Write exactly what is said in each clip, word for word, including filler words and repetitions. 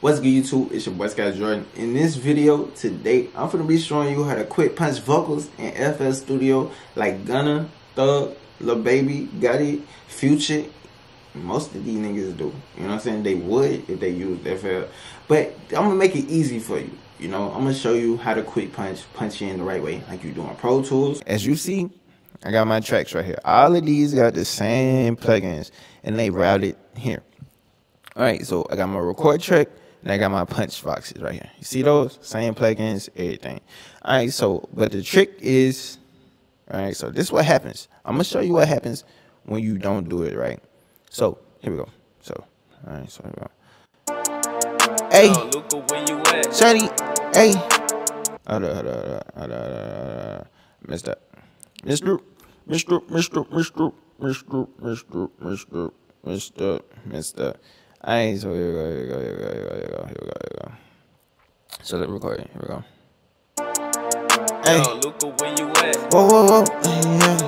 What's good, YouTube? It's your boy Sky Jordxn. In this video today, I'm gonna be showing you how to quick punch vocals in F L Studio like Gunna, Thug, Lil Baby, Gotti, Future. Most of these niggas do. You know what I'm saying? They would if they used F L. But I'm gonna make it easy for you. You know, I'm gonna show you how to quick punch, punch you in the right way, like you do on Pro Tools. As you see, I got my tracks right here. All of these got the same plugins, and they routed here. All right, so I got my record track. And I got my punch boxes right here. You see those? Same plugins, everything. All right, so, but the trick is, all right, so this is what happens. I'm going to show you what happens when you don't do it right. So, here we go. So, all right, so here we go. Hey, Shady, hey. Hold up, hold up, hold up, messed up. Mister, Mister, Mister, Mister, Mister, Mister, Mister, Mister, Mister. Alright, so here we go, here we go, here we go, here we go, here we go, here we go. So let's record it, here we go. Hey, whoa, whoa, whoa, yeah.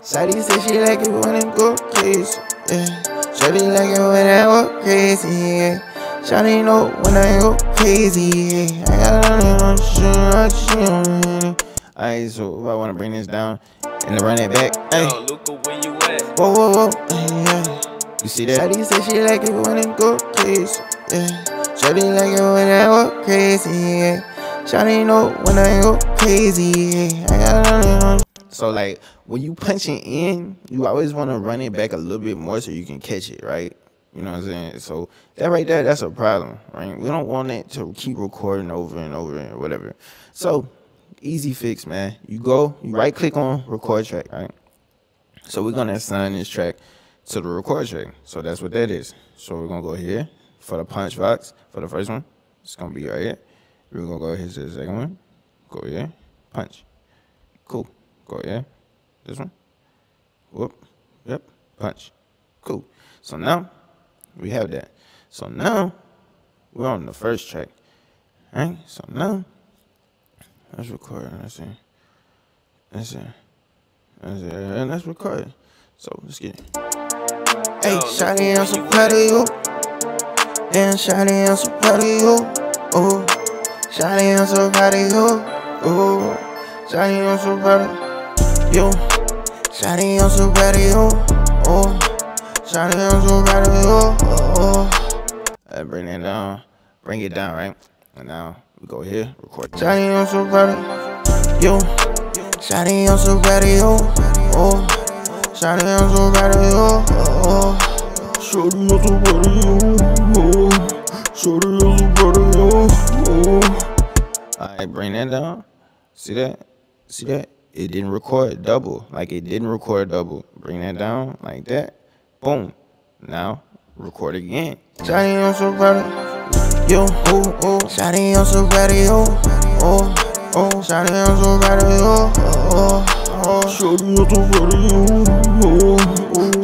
Shawty said she like it when I go crazy, yeah. Shawty like it when I go crazy, yeah. Shawty know when I go crazy, yeah. I got a lot of shit. Alright, so if I want to bring this down and run it back, hey. Whoa, whoa, whoa, yeah. You see that? Shawty said she like it when I go crazy, yeah. Shawty like it when I go crazy, yeah. Shawty know when I go crazy, yeah. I got it on. So like, when you punching in, you always want to run it back a little bit more so you can catch it, right? You know what I'm saying? So that right there, that's a problem, right? We don't want it to keep recording over and over and whatever. So, easy fix, man. You go, you right click on record track, right? So we're going to assign this track to the record track. So that's what that is. So we're gonna go here for the punch box for the first one. It's gonna be right here. We're gonna go here to the second one. Go here. Punch. Cool. Go here. This one. Whoop. Yep. Punch. Cool. So now we have that. So now we're on the first track. Alright, so now let's record. Let's see. Let's see. Let's see. And let's record. So let's get it. Hey, Shawty, I'm so proud of you. Damn, Shawty, I'm so proud of you. Oh, Shawty, I'm so proud of you. Oh, Shawty, I'm so proud of you. Shawty, I'm so proud of you. Oh, Shawty, I'm so proud of you. Oh, uh, bring it down, bring it down, right? And now we go here, record. Shawty, I'm so proud of you. Shawty, I'm so proud of you. Oh. Shawty, I'm so proud of you. Oh, Shawty, I'm so proud of you. Shawty, I'm so proud of you. Oh. Alright, bring that down. See that? See that? It didn't record double. Like it didn't record double. Bring that down like that. Boom. Now record again. Shawty, I'm so proud of you. Oh, oh. Shawty, I'm so proud of you. Oh, oh. Shawty, I'm so proud of you. Oh, oh. Shawty, I'm so proud of you.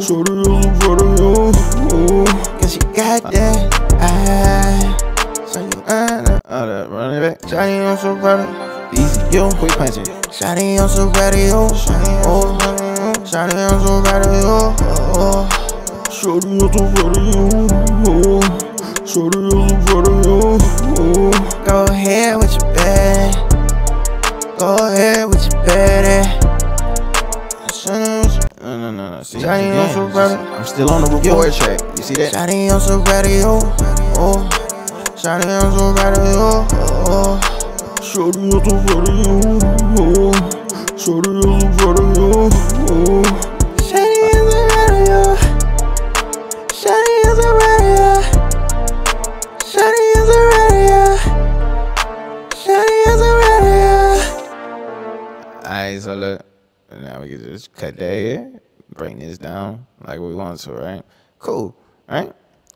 Shawty, I'm so proud of you. Cause she got that eye. Shawty, uh, run it back. Shawty, I'm so proud of you. Quick punching. Shawty, I'm so proud of you. Shawty, I'm so proud of you. Shawty, I'm so proud of you. Shawty, I'm so proud of you. Go ahead with your baddie. Go ahead with your baddie. No, no, no, no. See, again, I'm still on the record track. You see that? Shawty, I'm so proud of you. Oh, Shawty, I'm so proud of you. Oh, Shawty, I'm so proud of you. Oh, Shawty, I'm so proud of you. Oh, Shawty, I'm so proud of you. Shawty, I'm so proud of you. Shawty, I'm so proud of you. Shawty, I'm so proud of you. Alright, so look. Now we can just cut that here, bring this down like we want to, right? Cool, right?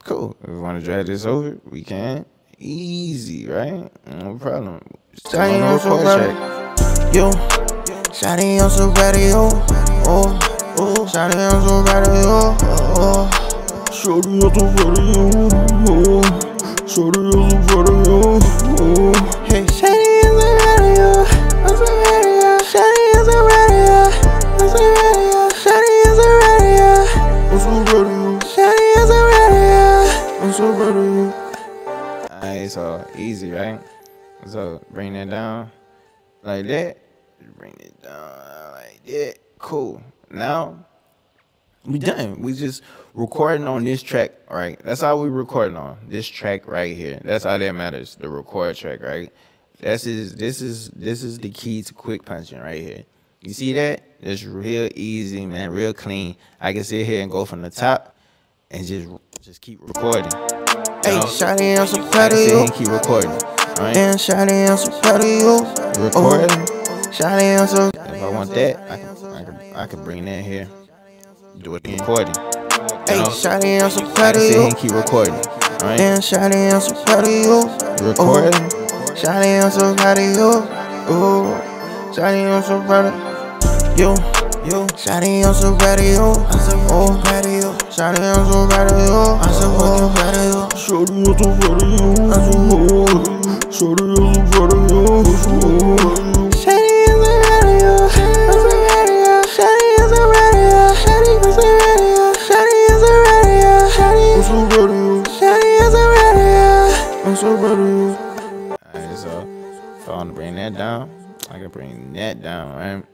Cool. If we want to drag this over, we can. Easy, right? No problem. Shawty, I'm so proud of you. Shawty, I'm so proud of you. Oh, oh. Shawty, I'm so proud of you. Oh, Shawty, I'm so proud of you. Oh, Shawty, I'm so proud of you. Oh, hey, Shawty, I'm so proud of you. I'm so proud of you. Shawty, I'm so proud of you. Alright, so easy, right? So bring that down like that. Bring it down like that. Cool. Now we done. We just recording on this track, right? That's all we recording on this track right here. That's all that matters. The record track, right? This is this is this is the key to quick punching right here. You see that? It's real easy, man. Real clean. I can sit here and go from the top and just just keep recording. Hey, shawty, I'm so proud of you. Keep recording. Right? Damn, shawty, I'm so proud of you. Recording. Oh. Shawty, I'm so. If I want that, I can I can, I can bring that here. Do it in recording. Hey, shawty, I'm so proud of you. I can sit here and keep recording. Right? Damn, shawty, I'm so proud of you. Recording. Oh. Shawty, I'm so proud of you. Ooh. Shawty, I'm so proud of you. Yo, yo, shawty, I'm so proud of you. I'm so oh, proud of you. Shawty, I'm so proud of you. I'm so oh, proud of you. Shawty, I'm so proud of you. I'm so oh, shawty, I'm so proud of you. I'm so oh, shawty, I'm so proud of you. I'm so proud of you. Shawty, I'm so proud of you. Shawty, I'm so proud of you. Shawty, I'm so proud of you. Shawty, I'm so proud of you. Shawty, I'm so proud of you. I'm so proud of you. Alright, so if I want to bring that down, I can bring that down, right?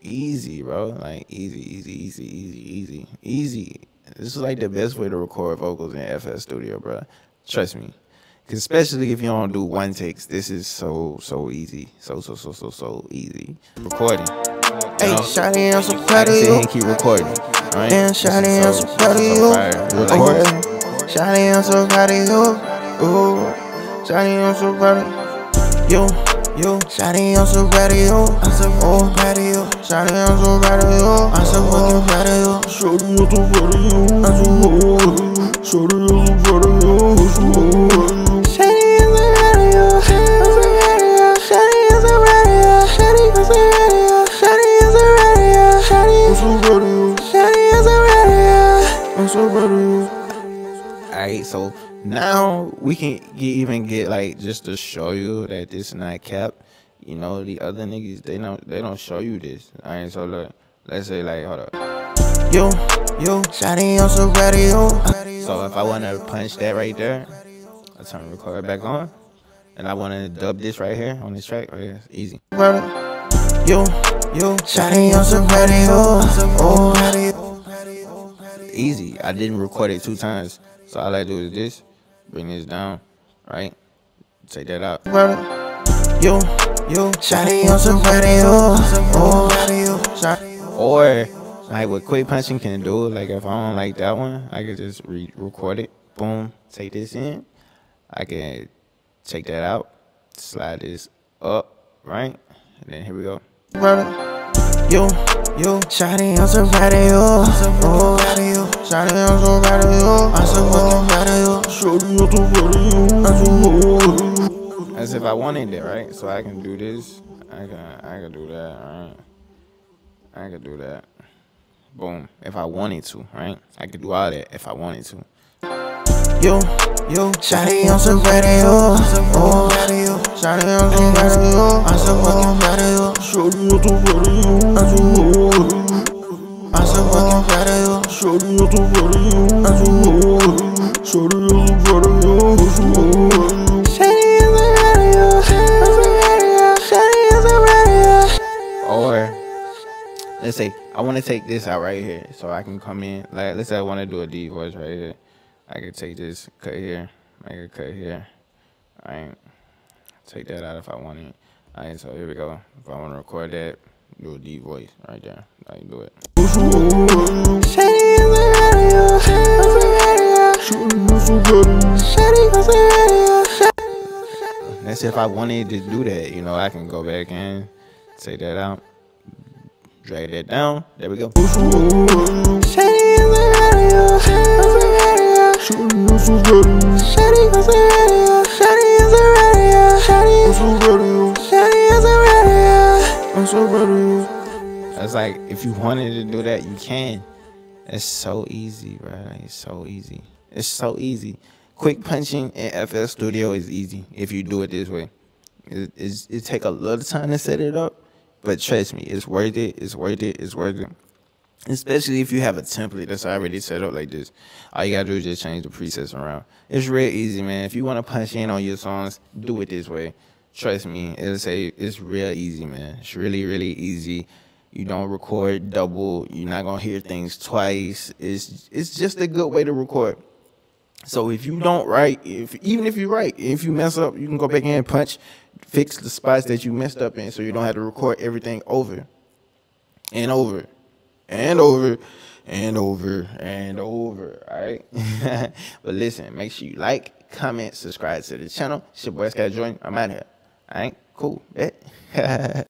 Easy, bro. Like easy, easy, easy, easy, easy, easy. This is like the best way to record vocals in F L Studio, bro. Trust me. Cause especially if you don't do one takes, this is so so easy, so so so so so easy. Recording. Hey, shawty, I'm so proud of you. Keep recording. Right? Damn, shawty, I'm so proud of you. Recording. Shawty, I'm so proud of you. Ooh, shawty, I'm so proud of you. Yo, shawty, I'm so proud of you. I'm so oh, proud of you. Shawty, I'm so proud of you. I'm so fucking proud of you. Shawty, I'm so proud of you. I'm so oh, shawty, I'm so proud of you. I'm so oh, shawty, I'm so proud of you. I'm so proud of you. Shawty, I'm so proud of you. Shawty, I'm so proud of you. Shawty, I'm so proud of you. Shawty, I'm so proud of you. Shawty, I'm so proud of you. I'm so proud of you. All right, so. Now we can get, even get like just to show you that this not cap. You know the other niggas they don't they don't show you this. Alright, so look, let's say like hold up. Yo, yo, shawty, I'm so proud of you. So if I wanna punch that right there, I turn record back on, and I wanna dub this right here on this track. Right here, it's easy. Yo, yo, shawty, I'm so proud of you. Oh, easy. I didn't record it two times, so all I do is this. Bring this down, right? Take that out. Yo, yo, shawty, I'm so proud of you. Oh, proud of you. Or, like, what quick punching can do, like, if I don't like that one, I can just re-record it. Boom, take this in. I can take that out, slide this up, right? And then here we go. Yo, yo, shawty, I'm so proud of you. Oh, proud of you. Shawty, I'm so proud of you. I'm so fucking proud of you. As if I wanted it, right? So I can do this. I can, I can do that, right? I can do that. Boom. If I wanted to, right? I could do all that if I wanted to. Yo, yo, shawty, I'm so proud of you. Oh, proud of you. Shawty, I'm so proud of you. I'm so fucking proud of you. Shawty, I'm so proud of you. I'm so fucking proud of you. Shawty, I'm so proud of you. I'm so Shawty, I'm so proud of you. Shawty, I'm so proud of you. I'm so proud of you. Shawty, I'm so proud of you. Or, let's say, I want to take this out right here. So I can come in. Like, let's say I want to do a D voice right here. I can take this, cut here, make a cut here. All right. Take that out if I want it. All right, so here we go. If I want to record that, do a D voice right there. I can do it. Shawty, I'm so proud of you. That's if I wanted to do that, you know, I can go back and take that out, drag that down. There we go. That's like if you wanted to do that, you can. It's so easy, right? It's so easy. It's so easy. Quick punching in F L Studio is easy if you do it this way. It, it, it take a little time to set it up, but trust me, it's worth it. It's worth it. It's worth it. Especially if you have a template that's already set up like this. All you gotta do is just change the presets around. It's real easy, man. If you wanna punch in on your songs, do it this way. Trust me, it's a it's real easy, man. It's really, really easy. You don't record double. You're not gonna hear things twice. It's it's just a good way to record. So if you don't write, if even if you write, if you mess up, you can go back in and punch, fix the spots that you messed up in, so you don't have to record everything over and over. And over, and over, and over, all right? But listen, make sure you like, comment, subscribe to the channel. It's your boy Sky Jordxn. I'm out of here, all right? Cool, bet.